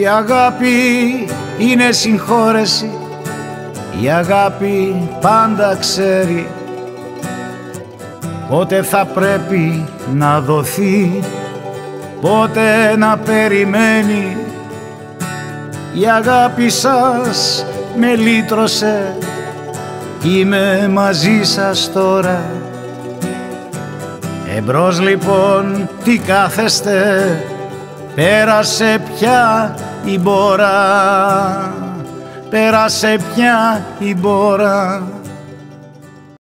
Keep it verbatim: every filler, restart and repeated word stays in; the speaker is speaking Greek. Η αγάπη είναι συγχώρεση, η αγάπη πάντα ξέρει πότε θα πρέπει να δοθεί, πότε να περιμένει. Η αγάπη σας με λύτρωσε, είμαι μαζί σας τώρα. Εμπρός λοιπόν τι κάθεστε, πέρασε πια η μπόρα, πέρασε πια η μπόρα.